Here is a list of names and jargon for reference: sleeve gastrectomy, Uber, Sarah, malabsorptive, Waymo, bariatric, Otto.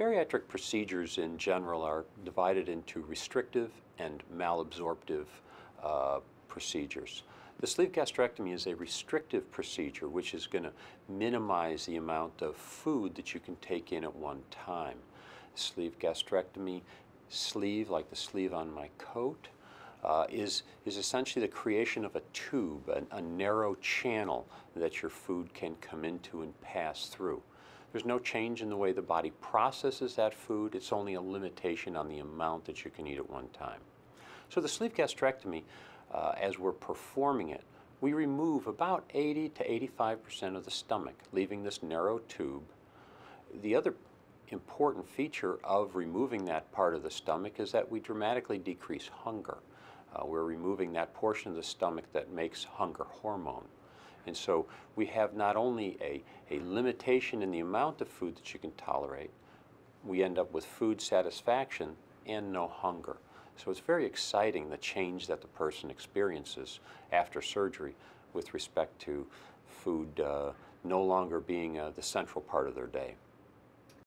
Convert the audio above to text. Bariatric procedures in general are divided into restrictive and malabsorptive procedures. The sleeve gastrectomy is a restrictive procedure, which is going to minimize the amount of food that you can take in at one time. Sleeve gastrectomy, sleeve, like the sleeve on my coat, is essentially the creation of a tube, a narrow channel that your food can come into and pass through. There's no change in the way the body processes that food. It's only a limitation on the amount that you can eat at one time. So the sleeve gastrectomy, as we're performing it, we remove about 80 to 85% of the stomach, leaving this narrow tube. The other important feature of removing that part of the stomach is that we dramatically decrease hunger. We're removing that portion of the stomach that makes hunger hormone. And so we have not only a limitation in the amount of food that you can tolerate, we end up with food satisfaction and no hunger. So it's very exciting, the change that the person experiences after surgery with respect to food no longer being the central part of their day.